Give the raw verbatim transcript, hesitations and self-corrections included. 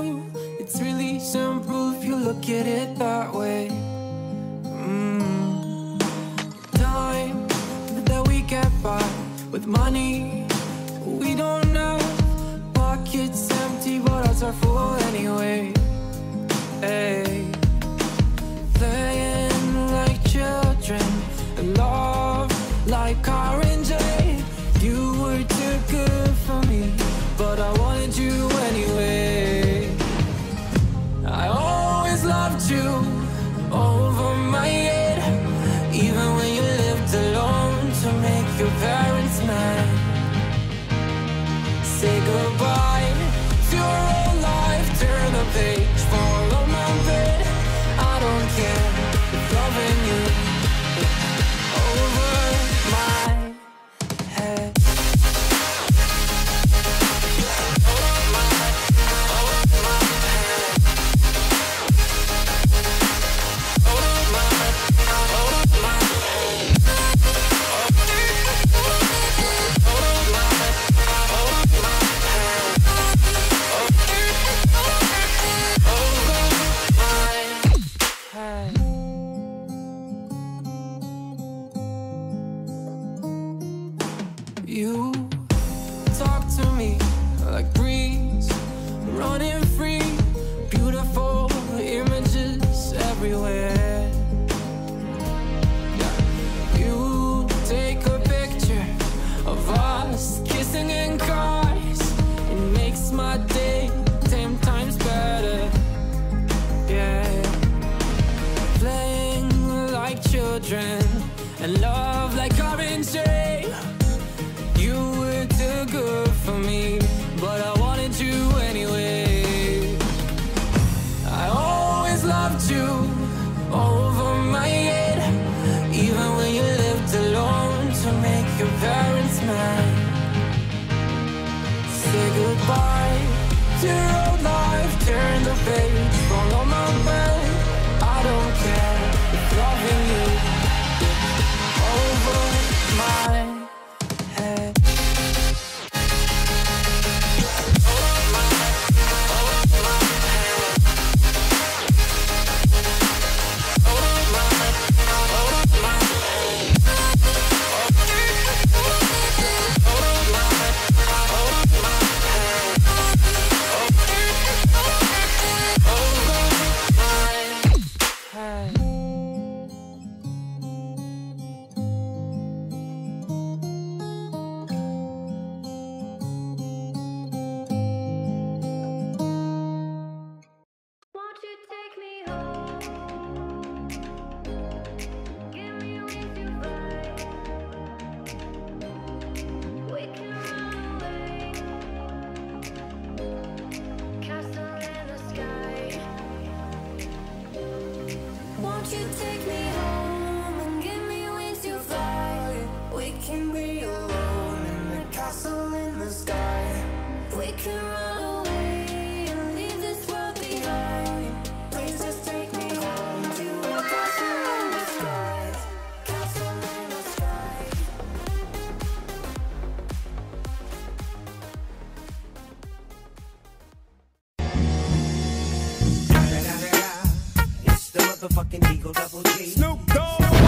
true. It's really simple if you look at it that way. mm. Time that we get by with money we don't have. Pockets empty but hearts are full anyway. Hey. Playing like children and love like car and Jay. You were too good for me, but I wanted you anyway. I always loved you over my head, even when you lived alone to make your parents mad. Say goodbye to your old life, turn the page, follow my bed. I don't care if loving you over my head. You talk to me like breeze, running free, beautiful images everywhere. You take a picture of us kissing in cars, it makes my day ten times better. Yeah, playing like children and love like orange. Good for me, but I wanted you anyway. I always loved you over my head, even when you lived alone to make your parents mad. Say goodbye to your old life, turn the page, follow my bed. I don't care if loving you over my. Fucking Eagle Double G. Snoop Dogg.